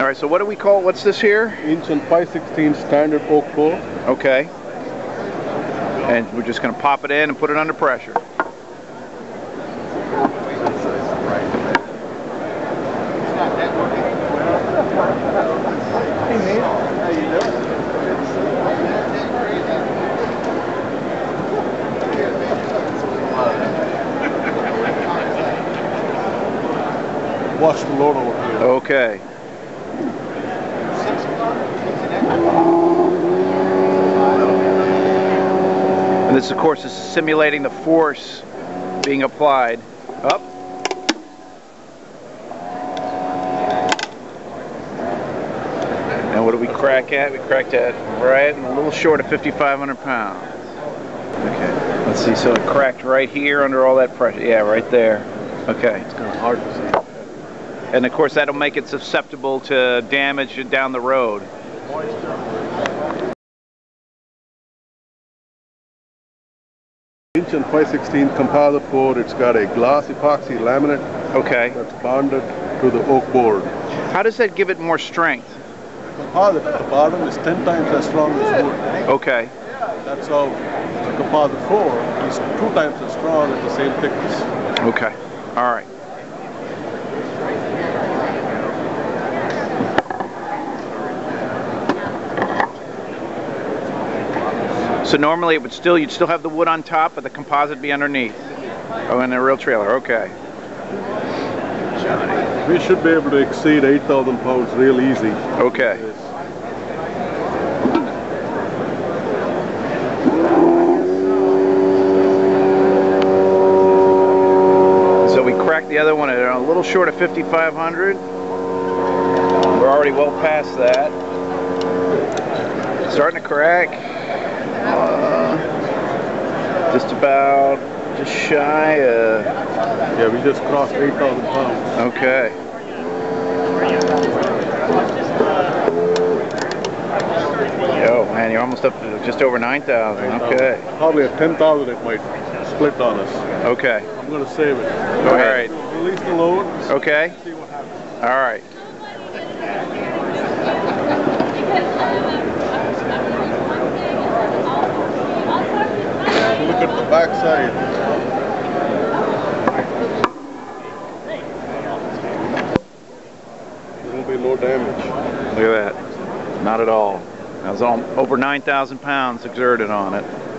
All right, so what do we call, what's this here? Inch and 5/16 standard oak floor. Okay. And we're just going to pop it in and put it under pressure. Watch the load over here. Okay. And this, of course, is simulating the force being applied. Up. Now what do we crack at? We cracked at right and a little short of 5,500 pounds. Okay. Let's see. So it cracked right here under all that pressure. Yeah, right there. Okay. It's kind of hard to see. And of course that'll make it susceptible to damage down the road. Inch and 5/16 composite board, it's got a gloss epoxy laminate. Okay. That's bonded to the oak board. How does that give it more strength? The composite at the bottom is 10 times as strong as wood. Okay. That's all. The composite floor is 2 times as strong at the same thickness. Okay. All right. So normally it would still, you'd still have the wood on top, but the composite be underneath. Oh, in a real trailer, okay. We should be able to exceed 8,000 pounds real easy. Okay. So we cracked the other one at a little short of 5,500. We're already well past that. Starting to crack. Just about, just shy of... Yeah, we just crossed 8,000 pounds. Okay. Oh man, you're almost up to just over 9,000. Okay. Probably at 10,000 it might split on us. Okay. I'm going to save it. All right. Release the load. Okay. See what happens. All right. Look at the back side. There will be no damage. Look at that. Not at all. That was all over 9,000 pounds exerted on it.